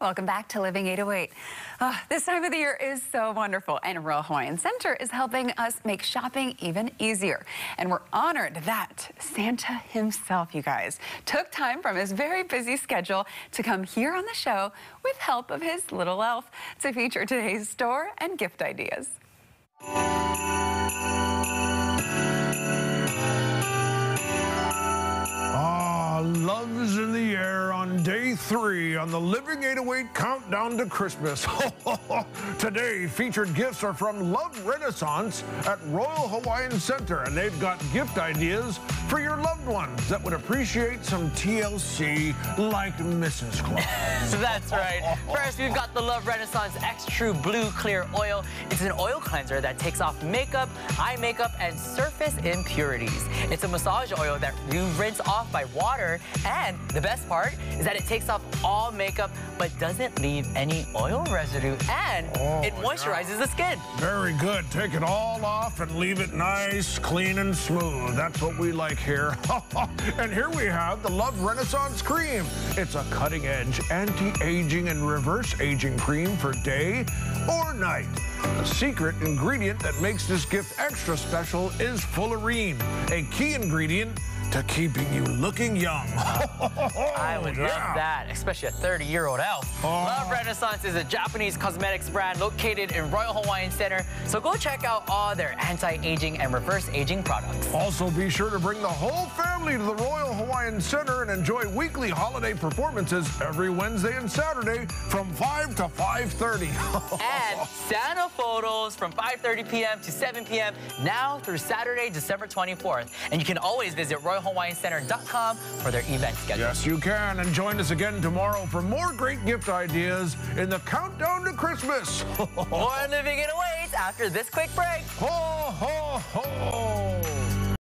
Welcome back to Living 808. This time of the year is so wonderful, and Royal Hawaiian Center is helping us make shopping even easier. And we're honored that Santa himself, you guys, took time from his very busy schedule to come here on the show with help of his little elf to feature today's store and gift ideas. Love's in the air on day 3 on the Living 808 Countdown to Christmas. Today, featured gifts are from Love Renaissance at Royal Hawaiian Center, and they've got gift ideas for your loved ones that would appreciate some TLC like Mrs. Claus. That's right. First, we've got the Love Renaissance X True Blue Clear Oil. It's an oil cleanser that takes off makeup, eye makeup, and surface impurities. It's a massage oil that you rinse off by water. And the best part is that it takes off all makeup but doesn't leave any oil residue, and it moisturizes the skin. Very good. Take it all off and leave it nice, clean, and smooth. That's what we like here. And here we have the Love Renaissance Cream. It's a cutting-edge anti-aging and reverse aging cream for day or night. The secret ingredient that makes this gift extra special is fullerene, a key ingredient to keeping you looking young. I would love that, especially a 30-year-old elf. Love Renaissance is a Japanese cosmetics brand located in Royal Hawaiian Center, so go check out all their anti-aging and reverse aging products. Also, be sure to bring the whole family to the Royal Hawaiian Center and enjoy weekly holiday performances every Wednesday and Saturday from 5 to 5:30. And Santa photos from 5:30 p.m. to 7 p.m. now through Saturday, December 24th. And you can always visit RoyalHawaiianCenter.com for their event schedule. Yes, you can. And join us again tomorrow for more great gift ideas in the Countdown to Christmas. More Living 808 after this quick break. Ho, ho, ho.